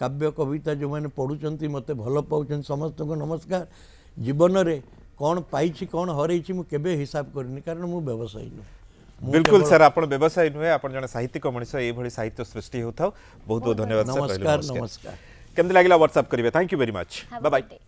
काव्य कविता जो मैंने पढ़ुंट मत भल पाँच समस्त को नमस्कार। जीवन में कौन पाई कौन हर मुझे हिसाब करनी कारण मुझे व्यवसायी नुह। बिल्कुल सर आप व्यवसायी नुहे आप जन साहित्यिक मनीष ये साहित्य सृष्टि होता। बहुत बहुत धन्यवाद। नमस्कार नमस्कार। केमती लगे व्हाट्सएप करेंगे। Thank you very much. Bye bye.